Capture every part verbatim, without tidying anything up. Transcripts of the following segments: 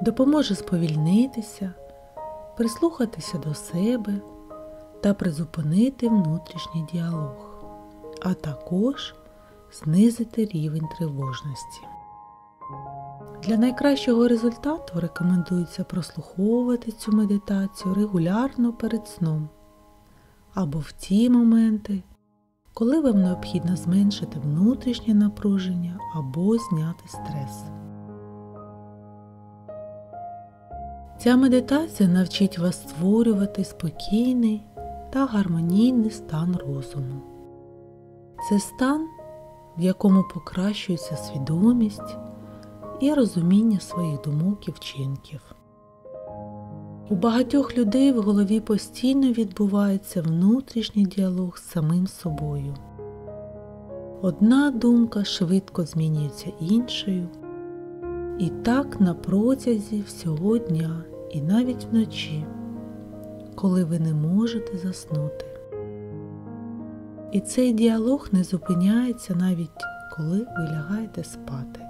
допоможе сповільнитися, прислухатися до себе та призупинити внутрішній діалог, а також знизити рівень тривожності. Для найкращого результату рекомендується прослуховувати цю медитацію регулярно перед сном або в ті моменти, коли вам необхідно зменшити внутрішнє напруження або зняти стрес. Ця медитація навчить вас створювати спокійний та гармонійний стан розуму. Це стан, в якому покращується свідомість і розуміння своїх думок і вчинків. У багатьох людей в голові постійно відбувається внутрішній діалог з самим собою. Одна думка швидко змінюється іншою, і так на протязі всього дня і навіть вночі, коли ви не можете заснути. І цей діалог не зупиняється навіть коли ви лягаєте спати.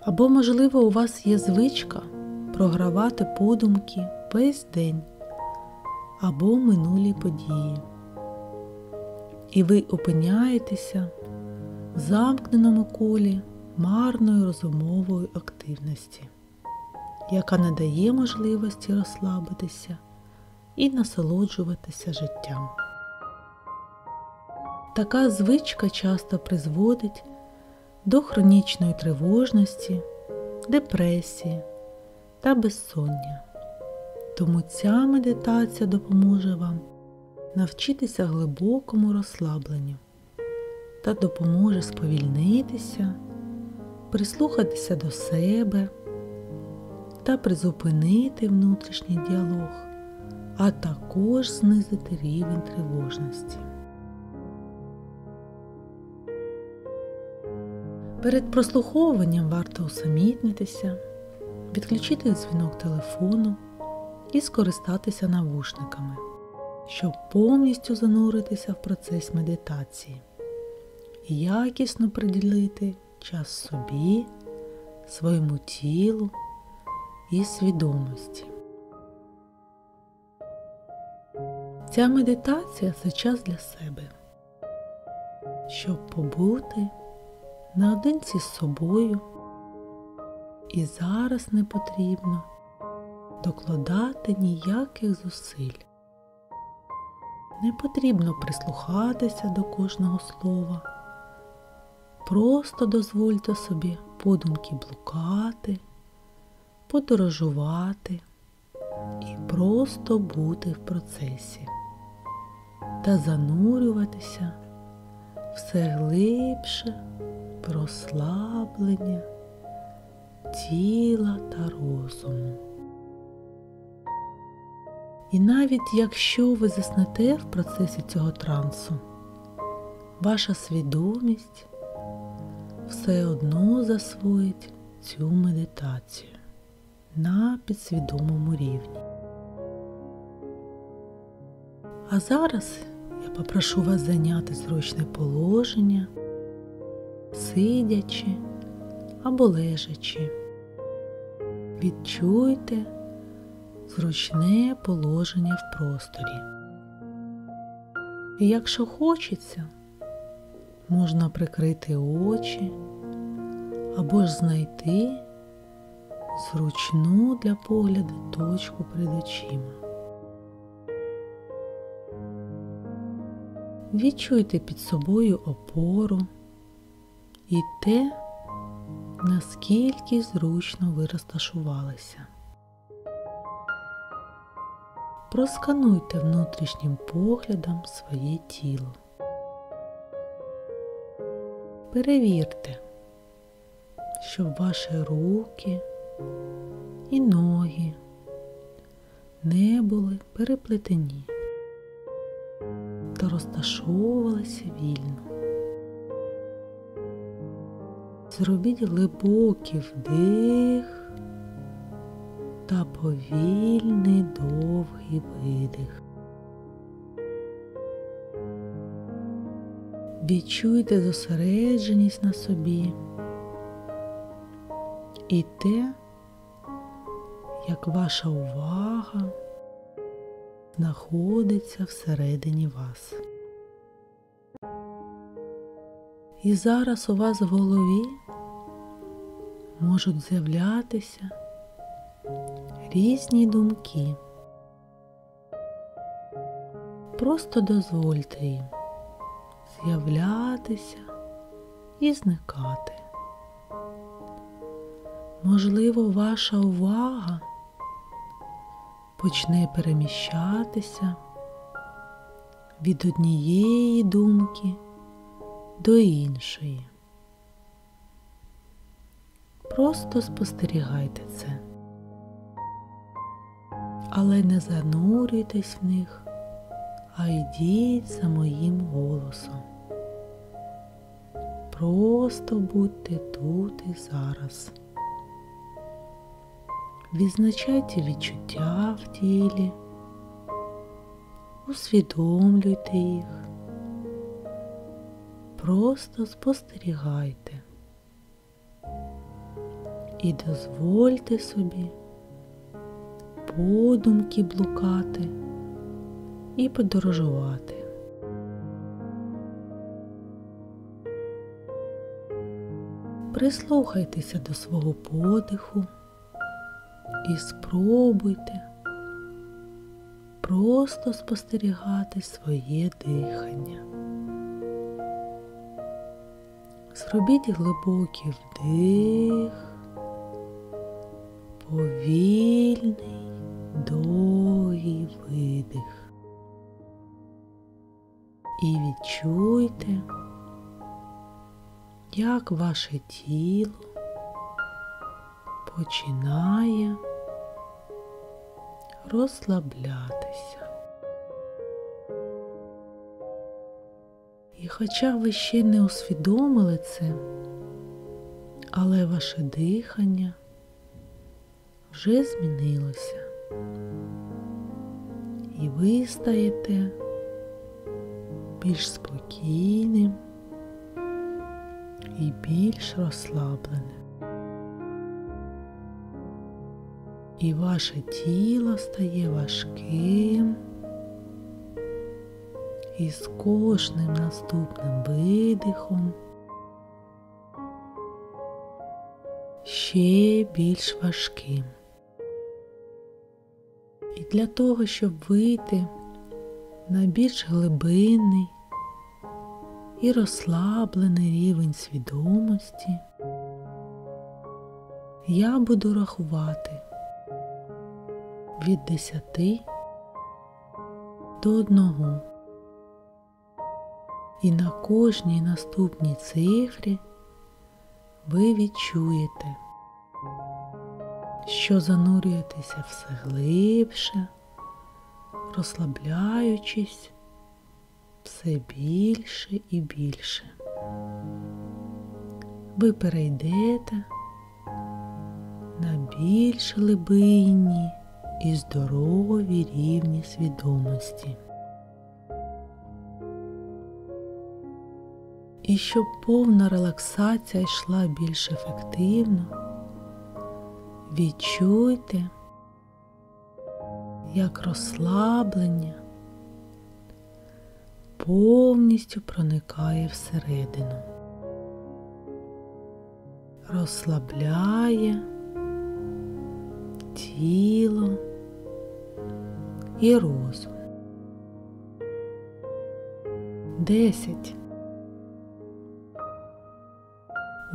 Або, можливо, у вас є звичка програвати подумки весь день або минулі події. І ви опиняєтеся в замкненому колі марної розумової активності, яка не дає можливості розслабитися і насолоджуватися життям. Така звичка часто призводить до хронічної тривожності, депресії та безсоння. Тому ця медитація допоможе вам навчитися глибокому розслабленню та допоможе сповільнитися, прислухатися до себе та призупинити внутрішній діалог, а також знизити рівень тривожності. Перед прослуховуванням варто усамітнитися, відключити дзвінок телефону і скористатися навушниками, щоб повністю зануритися в процес медитації і якісно приділити час собі, своєму тілу і свідомості. Ця медитація – це час для себе, щоб побути наодинці з собою, і зараз не потрібно докладати ніяких зусиль. Не потрібно прислухатися до кожного слова. Просто дозвольте собі подумки блукати, подорожувати і просто бути в процесі та занурюватися все глибше розслаблення тіла та розуму. І навіть якщо ви заснете в процесі цього трансу, ваша свідомість все одно засвоїть цю медитацію на підсвідомому рівні. А зараз я попрошу вас зайняти зручне положення, сидячи або лежачи. Відчуйте зручне положення в просторі. І якщо хочеться, можна прикрити очі або ж знайти зручну для погляду точку перед очима. Відчуйте під собою опору і те, наскільки зручно ви розташувалися. Проскануйте внутрішнім поглядом своє тіло. Перевірте, щоб ваші руки і ноги не були переплетені та розташовувалися вільно. Зробіть глибокий вдих та повільний довгий видих. Відчуйте зосередженість на собі і те, як ваша увага знаходиться всередині вас. І зараз у вас в голові можуть з'являтися різні думки. Просто дозвольте їм з'являтися і зникати. Можливо, ваша увага почне переміщатися від однієї думки до іншої. Просто спостерігайте це, але не занурюйтесь в них, а йдіть за моїм голосом. Просто будьте тут і зараз. Відзначайте відчуття в тілі, усвідомлюйте їх. Просто спостерігайте і дозвольте собі подумки блукати і подорожувати. Прислухайтеся до свого подиху і спробуйте просто спостерігати своє дихання. Зробіть глибокий вдих, повільний, довгий видих. І відчуйте, як ваше тіло починає розслаблятися. І хоча ви ще не усвідомили це, але ваше дихання вже змінилося. І ви стаєте більш спокійним і більш розслабленим. І ваше тіло стає важким, і з кожним наступним видихом ще більш важким. І для того, щоб вийти на більш глибинний і розслаблений рівень свідомості, я буду рахувати від десяти до одного. І на кожній наступній цифрі ви відчуєте, що занурюєтеся все глибше, розслабляючись все більше і більше. Ви перейдете на більш глибинні і здорові рівні свідомості. І щоб повна релаксація йшла більш ефективно, відчуйте, як розслаблення повністю проникає всередину, розслабляє тіло і розум. Десять.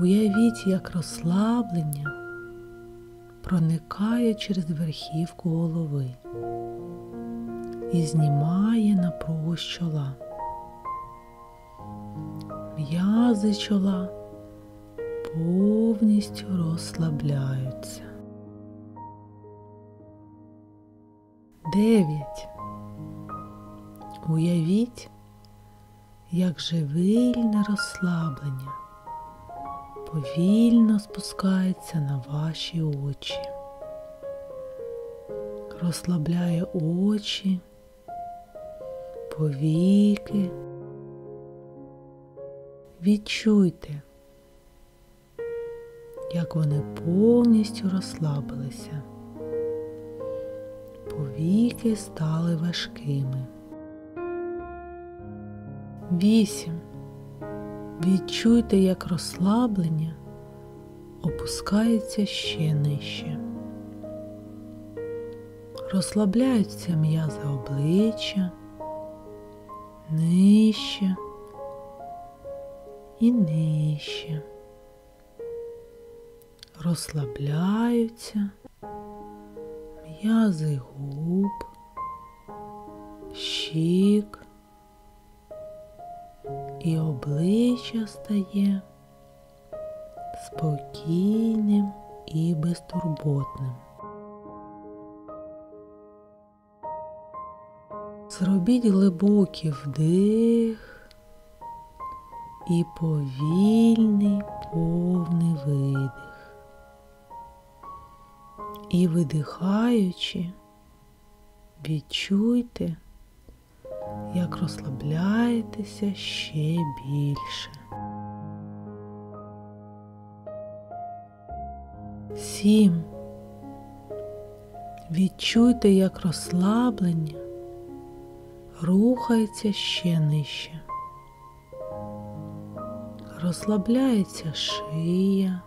Уявіть, як розслаблення проникає через верхівку голови і знімає напругу з чола. М'язи чола повністю розслабляються. Дев'ять. Уявіть, як живильне розслаблення повільно спускається на ваші очі, розслабляє очі, повіки. Відчуйте, як вони повністю розслабилися. Повіки стали важкими. Вісім. Відчуйте, як розслаблення опускається ще нижче. Розслабляються м'язи обличчя, нижче і нижче. Розслабляються м'язи губ, щік, і обличчя стає спокійним і безтурботним. Зробіть глибокий вдих і повільний повний видих. І видихаючи, відчуйте, як розслабляєтеся ще більше. Сім. Відчуйте, як розслаблення рухається ще нижче. Розслабляється шия,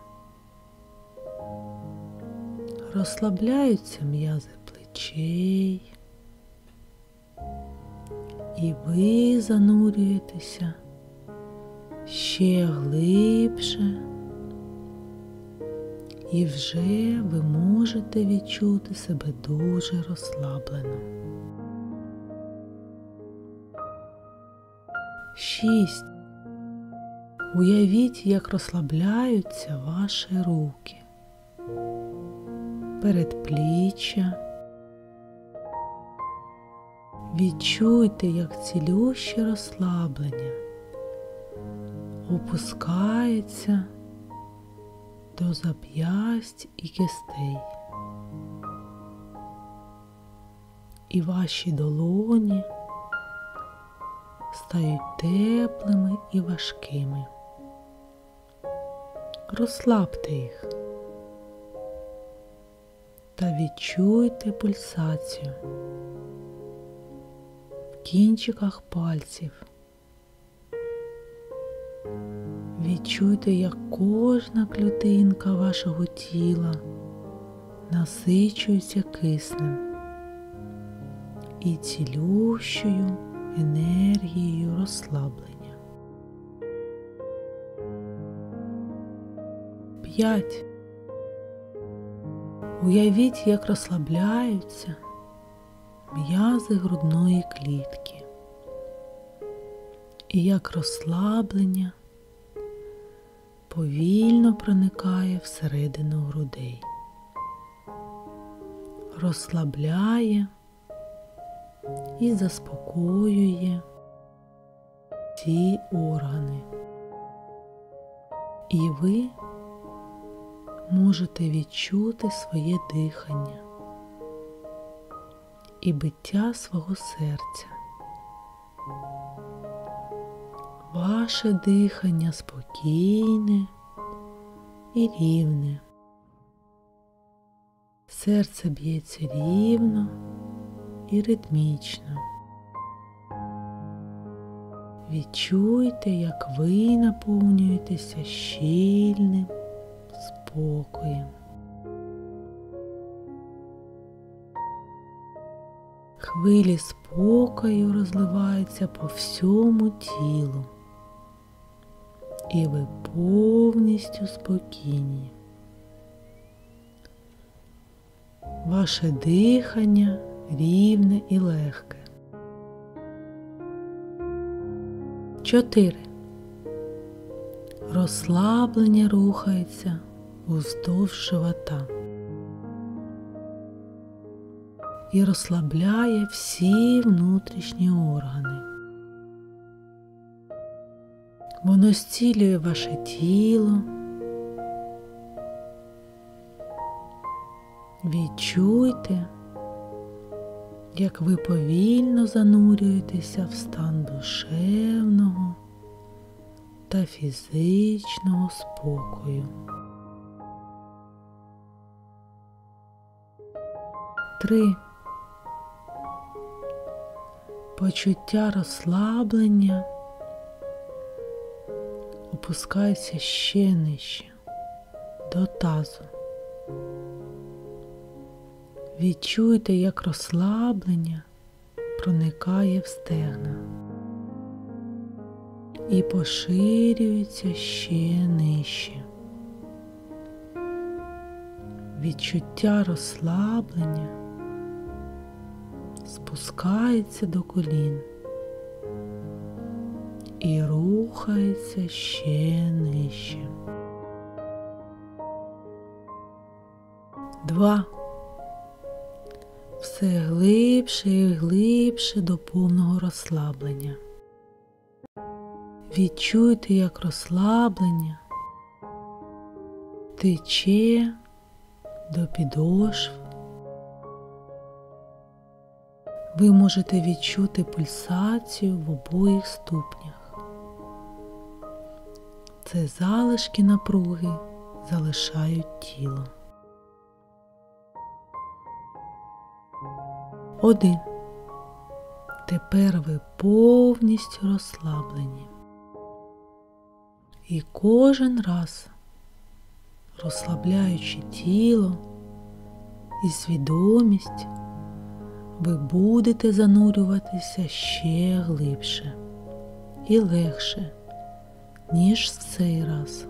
розслабляються м'язи плечей, і ви занурюєтеся ще глибше, і вже ви можете відчути себе дуже розслаблено. Шість. Уявіть, як розслабляються ваші руки, передпліччя. Відчуйте, як цілюще розслаблення опускається до зап'ясть і кістей. І ваші долоні стають теплими і важкими. Розслабте їх та відчуйте пульсацію в кінчиках пальців. Відчуйте, як кожна клітинка вашого тіла насичується киснем і цілющою енергією розслаблення. П'ять. Уявіть, як розслабляються м'язи грудної клітки і як розслаблення повільно проникає всередину грудей. Розслабляє і заспокоює ці органи. І ви можете відчути своє дихання і биття свого серця. Ваше дихання спокійне і рівне. Серце б'ється рівно і ритмічно. Відчуйте, як ви наповнюєтеся щільним спокоєм. Хвилі спокою розливаються по всьому тілу, і ви повністю спокійні. Ваше дихання рівне і легке. Чотири. Розслаблення рухається уздовж живота і розслабляє всі внутрішні органи. Воно зцілює ваше тіло. Відчуйте, як ви повільно занурюєтеся в стан душевного та фізичного спокою. три. Почуття розслаблення опускається ще нижче, до тазу. Відчуйте, як розслаблення проникає в стегна і поширюється ще нижче. Відчуття розслаблення спускається до колін і рухається ще нижче. Два. Все глибше і глибше до повного розслаблення. Відчуйте, як розслаблення тече до підошв. Ви можете відчути пульсацію в обох ступнях. Це залишки напруги залишають тіло. Один. Тепер ви повністю розслаблені. І кожен раз, розслабляючи тіло і свідомість, ви будете занурюватися ще глибше і легше, ніж в цей раз.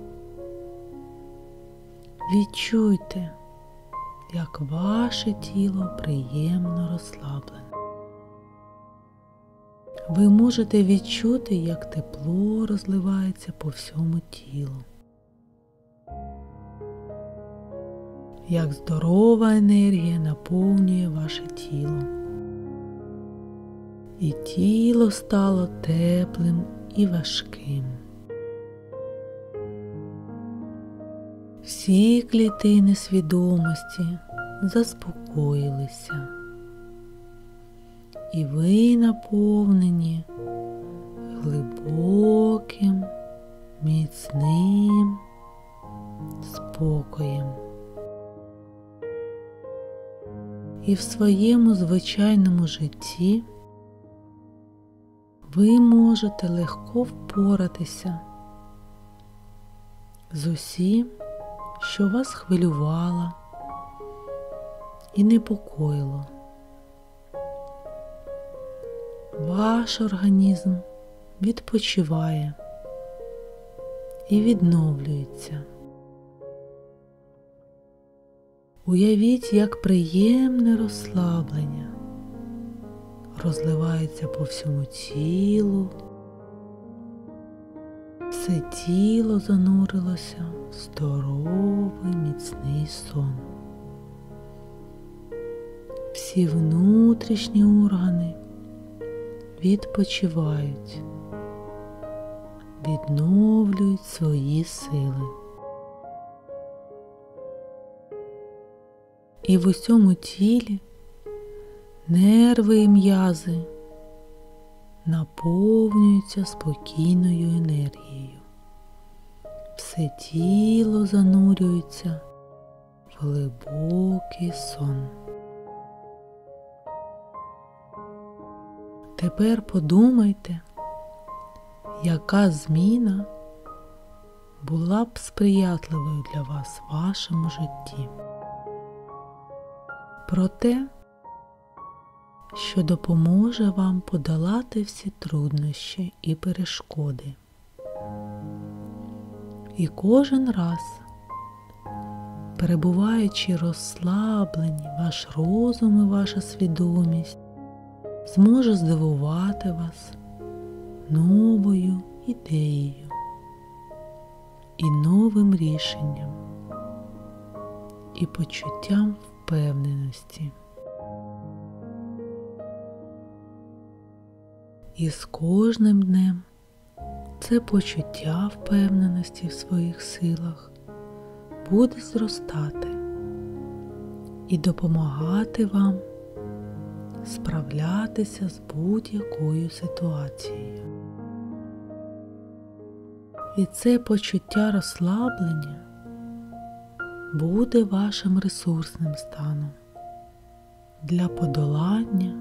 Відчуйте, як ваше тіло приємно розслаблене. Ви можете відчути, як тепло розливається по всьому тілу. Як здорова енергія наповнює ваше тіло. І тіло стало теплим і важким. Всі клітини свідомості заспокоїлися. І ви наповнені глибоким, міцним спокоєм. І в своєму звичайному житті ви можете легко впоратися з усім, що вас хвилювало і непокоїло. Ваш організм відпочиває і відновлюється. Уявіть, як приємне розслаблення розливається по всьому тілу. Все тіло занурилося в здоровий, міцний сон. Всі внутрішні органи відпочивають, відновлюють свої сили. І в усьому тілі нерви і м'язи наповнюються спокійною енергією. Все тіло занурюється в глибокий сон. Тепер подумайте, яка зміна була б сприятливою для вас в вашому житті. Про те, що допоможе вам подолати всі труднощі і перешкоди. І кожен раз, перебуваючи розслаблені, ваш розум і ваша свідомість зможе здивувати вас новою ідеєю і новим рішенням і почуттям впевненості. І з кожним днем це почуття впевненості в своїх силах буде зростати і допомагати вам справлятися з будь-якою ситуацією. І це почуття розслаблення буде вашим ресурсним станом, для подолання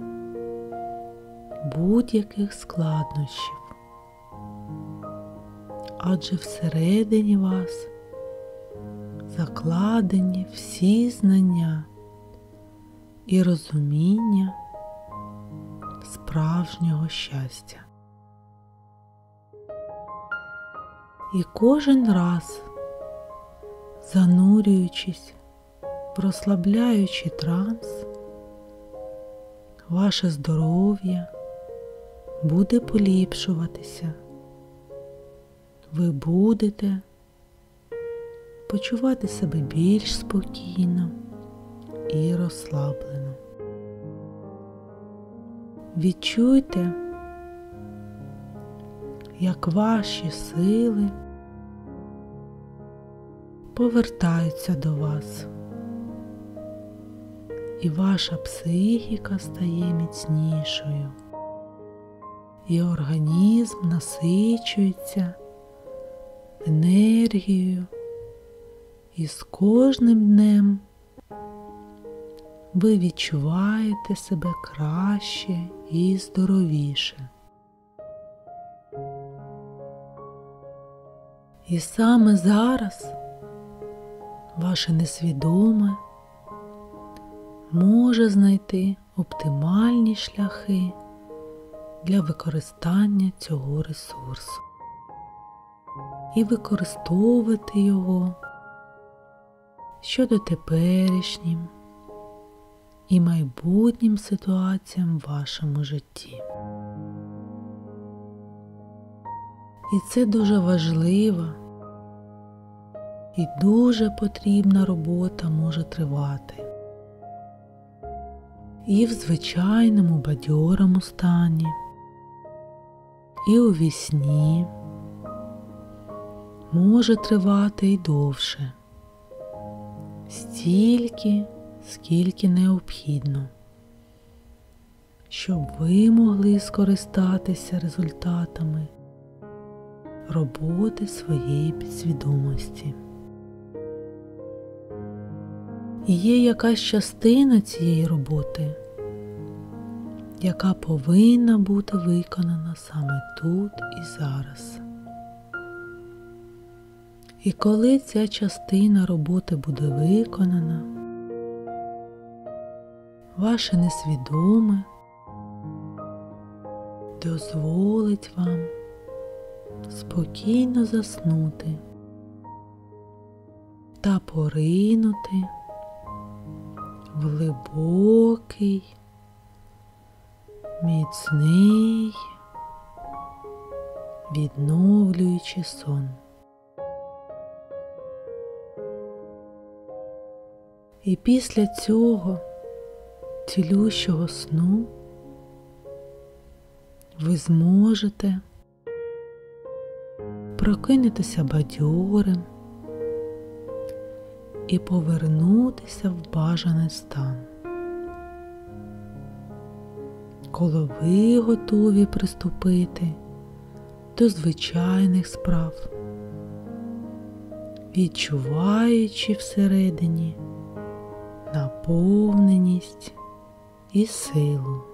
будь-яких складнощів, адже всередині вас закладені всі знання і розуміння справжнього щастя. І кожен раз, занурюючись в розслабляючий транс, ваше здоров'я буде поліпшуватися. Ви будете почувати себе більш спокійно і розслаблено. Відчуйте, як ваші сили повертаються до вас, і ваша психіка стає міцнішою, і організм насичується енергією, і з кожним днем ви відчуваєте себе краще і здоровіше. І саме зараз ваше несвідоме може знайти оптимальні шляхи для використання цього ресурсу і використовувати його щодо теперішнім і майбутнім ситуаціям в вашому житті. І це дуже важлива і дуже потрібна робота може тривати і в звичайному бадьорому стані, і у вісні, може тривати і довше, стільки, скільки необхідно, щоб ви могли скористатися результатами роботи своєї підсвідомості. І є якась частина цієї роботи, яка повинна бути виконана саме тут і зараз. І коли ця частина роботи буде виконана, ваше несвідоме дозволить вам спокійно заснути та поринути в глибокий, міцний, відновлюючий сон. І після цього цілющого сну ви зможете прокинутися бадьорим і повернутися в бажаний стан, коли ви готові приступити до звичайних справ, відчуваючи всередині наповненість і силу.